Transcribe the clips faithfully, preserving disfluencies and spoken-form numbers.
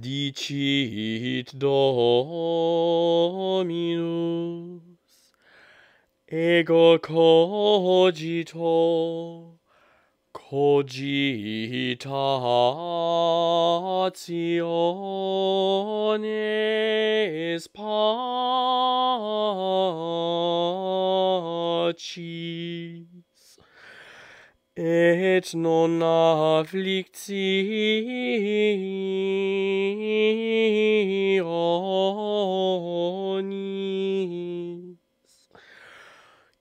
Dicit Dominus, ego cogito, cogitationes pacis, et non afflictionis,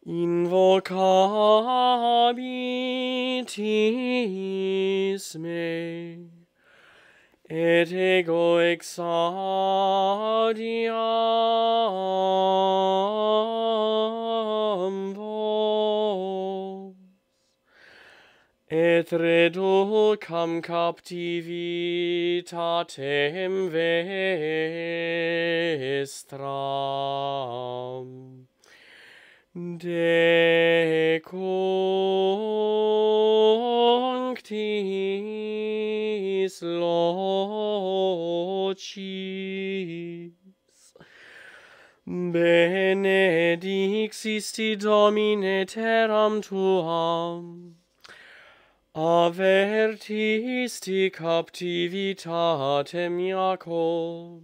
invocabitis me, et ego exaudiam vos, et reducam captivitatem vestram. Decunctis locis, benedixisti Domine terram tuam, avertisti captivitatem Iacob,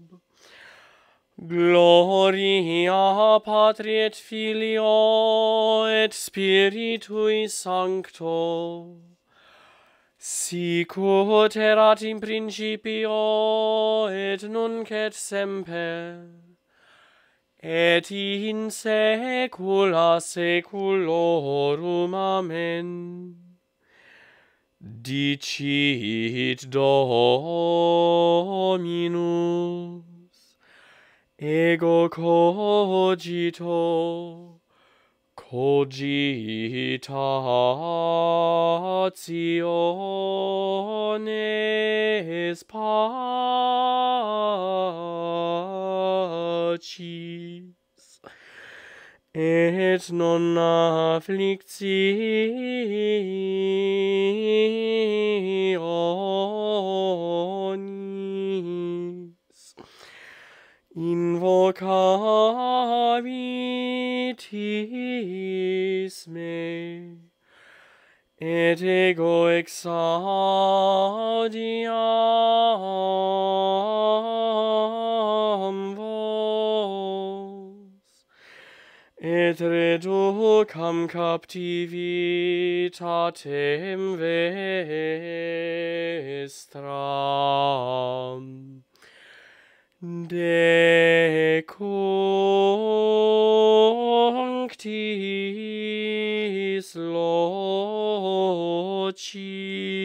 Gloria Patri et Filio et Spiritui Sancto, sic ut erat in principio et nunc et semper, et in saecula saeculorum. Amen. Dicit Dominus, ego cogito, cogitationes pacis, et non afflictionis, invocabitis me, et ego exaudiam vos, et reducam captivitatem vestram. Decunctis locis,